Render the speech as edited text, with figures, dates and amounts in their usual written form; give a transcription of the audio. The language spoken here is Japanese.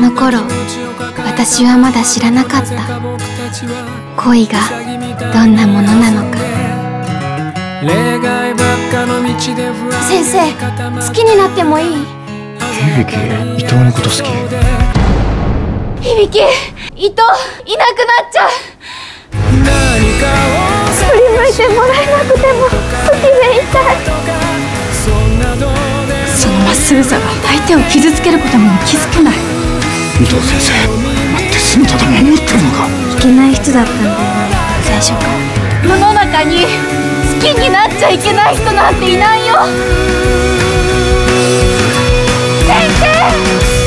の頃、私はまだ知らなかった恋がどんなものなのか。先生、好きになってもいい？響、伊藤のこと好き。響、伊藤いなくなっちゃう。振り向いてもらえなくても好きでいたい。そのまっすぐさが相手を傷つけることにも気づけない。伊藤先生、待って、住田と守ってるのか。いけない人だったんだよ、最初から。世の中に好きになっちゃいけない人なんていないよ、先生。